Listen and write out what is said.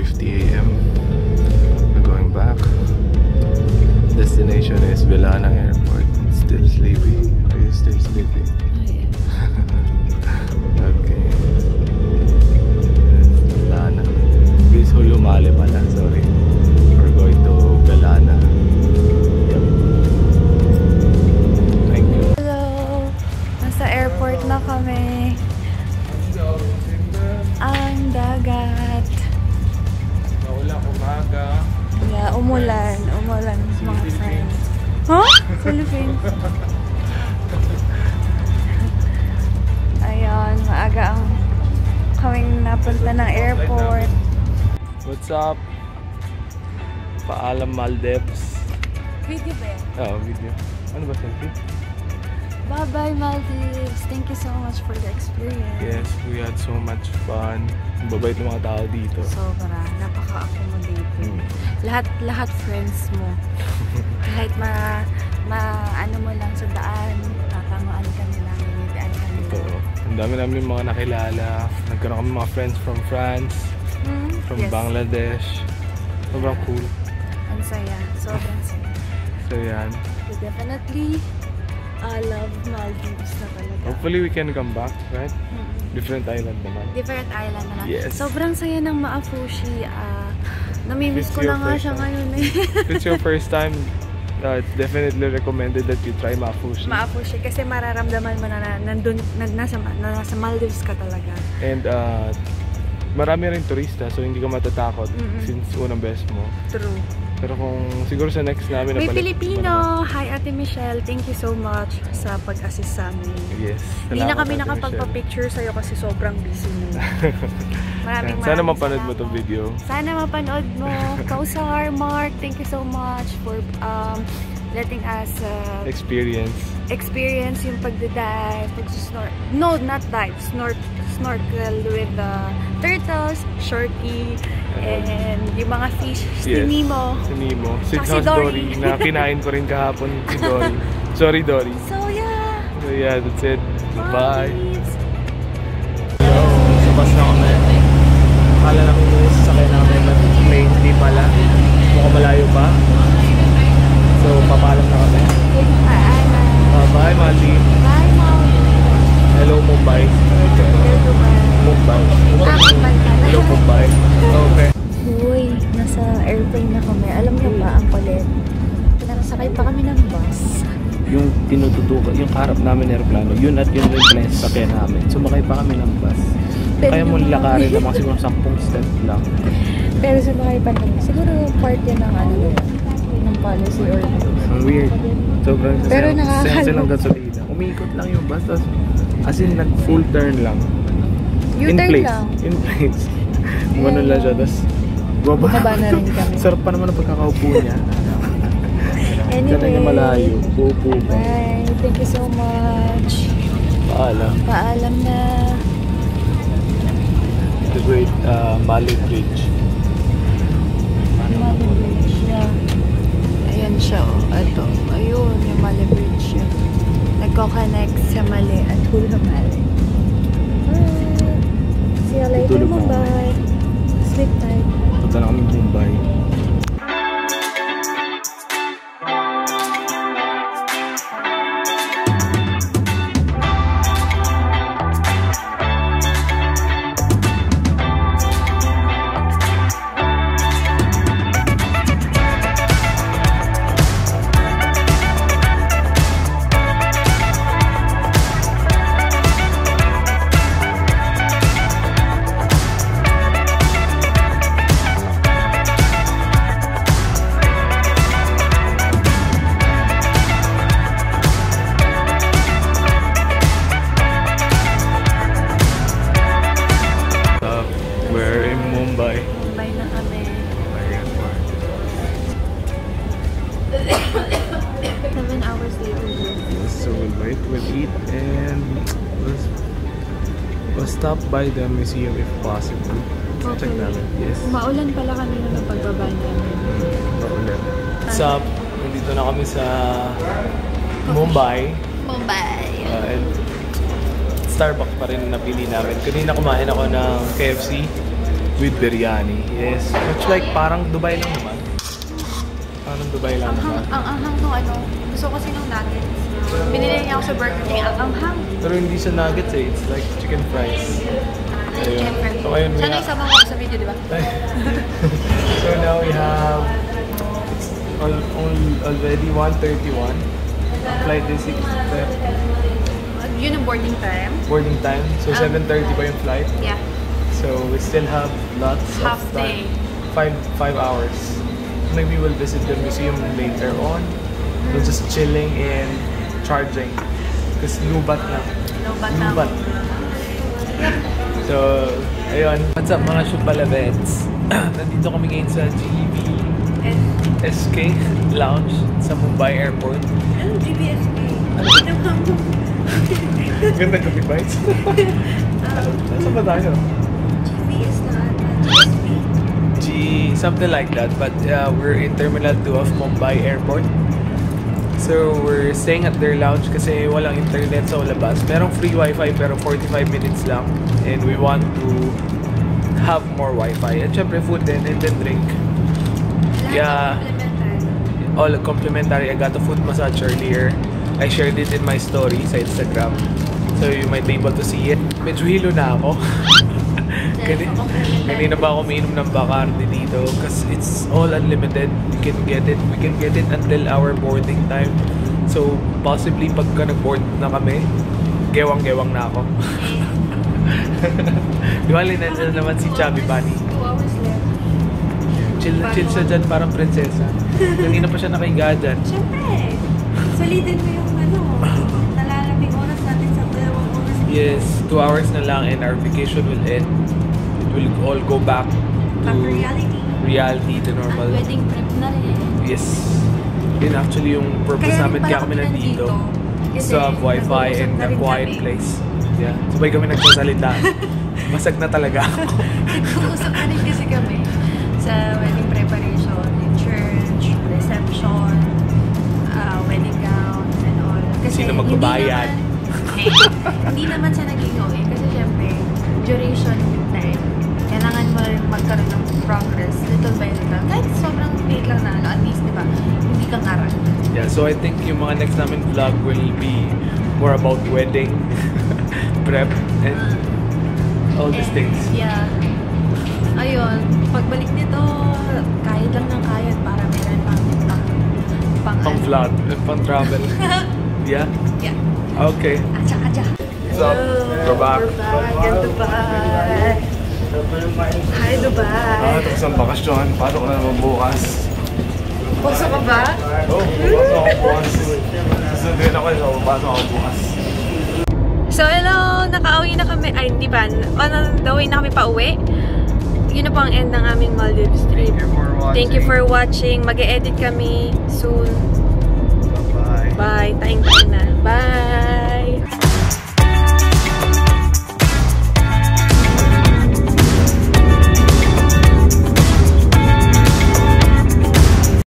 5:50 a.m. We're going back. Destination is Velana Airport. Still sleepy? Are you still sleepy? Oh, yeah. Okay. Velana. This is Hulhumale pala, sorry. We're going to Velana. Yep. Thank you. Hello. Nasa airport na kami. Ang dagat. Maulan umaga. Yeah, umulan mga friends. Huh? Philippines. Ayun, maaga ang kaming napunta ng airport. What's up? Paalam Maldives. Video ba yan? Oo, video. Ano ba selfie? Bye-bye Maldives. Thank you so much for the experience. Yes, we had so much fun. Mababait ng mga tao dito. Sobra. Napaka-accommodating. Lahat friends mo. Kahit ano mo lang sa daan, tatamaan ka nila, nilitaan ka nila. Ito. Ang dami namin yung mga nakilala. Nagkaroon kami mga friends from France, from Bangladesh. Sobrang cool. Ang saya. Sobrang saya. So yan. We definitely love Maldives na talaga. Hopefully we can come back, right? Different island naman. Different island naman. Yes. Sobrang saya ng Maafushi. Namimiss ko na nga siya ngayon eh. If it's your first time, it's definitely recommended that you try Maafushi. Maafushi kasi mararamdaman mo na nasa Maldives ka talaga. And marami rin turista, so hindi ka matatakot since unang best mo. True. Pero kung siguro sa next namin na pala. May Pilipino! Hi Ate Michelle! Thank you so much sa pag-assist sa amin. Yes. Hindi na kami nakapagpa-picture sa'yo kasi sobrang busy mo. Maraming sana mapanood mo itong video. Sana mapanood mo. Kausar, Mark, thank you so much for letting us experience yung pagdadive, pagsusnorkel. No, not dive. Snorkel with the turtles, shorty, and yung mga fish. Si Nemo. Si Dory. Na kinain ko rin kahapon si Dory. Sorry, Dory. So yeah, that's it. Bye. Hello, sa bus na kami. Akala namin yung sasakyan namin na plane, hindi pala. Mukhang malayo pa. So, papaalam na kami. Bye, Mali. Bye, Mali. Hello, Mumbai. Okay. Mumbai. Hello, Mumbai. Okay. Uy, nasa airplane na kami. Alam niyo ba, ang kulit. Pinakasakay pa kami ng bus. Yung tinututukan, yung harap namin airplane, yun at yun yung pinasakyan namin. Sumakay pa kami ng bus. Kaya mo lakarin na mga siguro 10 step lang. Pero sumakay pa kami. Siguro part yan ng ano ng policy or ang weird. Sobrang sense ng gasolina. Umiikot lang yung bus. As in, nag-full turn lang. In place. Gumano lang siya. Tapos, baba na rin kami. Sarap pa naman ang pagkakaupo niya. Anyway. Ganun na malayo. Upo. Bye. Thank you so much. Paalam. Paalam na. The great Malé Bridge. Malé Bridge. Yeah. Ayan siya. Ito. Ayun. Yung Malé Bridge siya. Nagko-connect sa Mali at Hulhumale. Bye! See you later, Mumbai! Sleep time! Punta na kami Mumbai. Stop by the museum if possible. Okay. Check namin. Yes. Maulan pala kanina ng pagbaba namin. Maulan. What's up? Nandito na kami sa Mumbai. And Starbucks pa rin napili namin. Kanina kumain ako ng KFC. with biryani. Yes, much like parang Dubai lang naman. Parang Dubai lang naman. Ang anghang nung ano, gusto ko kasi nung nuggets. Binili niya ako sa Burger King, ang anghang. Pero hindi sa nuggets eh, it's like chicken fries. Chicken fries. So ayun, sana isama ko sa video, diba? So now we have already 1:31. Flight is 6. Yun ang boarding time. Boarding time. So 7:30 pa yung flight. Yeah. So we still have lots of time. Five hours. Maybe we'll visit the museum later on. We're just chilling and charging. Because lubat na. Lubat. So, ayun. What's up mga Shumbalabets? Nandito kami ngayon sa GVSK Lounge sa Mumbai Airport. Anong GVSK? Ganda ka, bibites? Nasa ba tayo? Something like that, but we're in Terminal 2 of Mumbai Airport. So we're staying at their lounge kasi walang internet sa labas. Merong free wifi pero 45 minutes lang, and we want to have more wifi. At syempre food din and then drink. Yeah, all complimentary. I got a foot massage earlier. I shared it in my story sa Instagram. So you might be able to see it. Medyo hilo na ako. Kanina ba ako umiinom ng Bacardi dito? Because it's all unlimited. We can get it until our boarding time. So possibly pagka nag-board na kami, gewang-gewang na ako. Diwali na naman si Chubby Bunny. Chill siya dyan, parang prinsesa. Kanina pa siya nakahiga dyan. Siyempre, salitin mo yung ano. Nalalabing oras natin sa 2 hours. Yes, 2 hours na lang and our vacation will end. We'll all go back to reality, the normal. At wedding trip na rin. Yes. Yun actually yung purpose namin kaya kami nandito. Sa wifi and a quiet place. Yeah. Sabay kami nagsasalita. Basag na talaga ako. Nag-uusap na rin kasi kami sa wedding preparation, in church, reception, wedding gowns and all. Kasi sino magbabayad? Hindi naman siya naging okay kasi syempre duration yung time. Kailangan mo rin magkaroon ng progress little by little. Kahit sobrang late lang na, at least, diba? Hindi ka karang. Yeah, so I think yung mga next namin vlog will be more about wedding, prep, and all these things. Yeah. Ayun, pagbalik nito, kahit lang ng kahit para meron pang-vlog, pang-travel. Yeah? Yeah. Okay. Acha. What's up? We're back. Goodbye. Hi, Dubai! Ito isang bakasyon. Paano ko na naman bukas? Puso ka ba? Oo, puso ako bukas. Susunduin ako yun, puso ako bukas. So, hello! Nakauwi na kami. Ay, hindi ba? On the way na kami pauwi. Yun na po ang end ng aming Maldives trip. Thank you for watching. Mag-e-edit kami soon. Bye-bye. Bye. Taing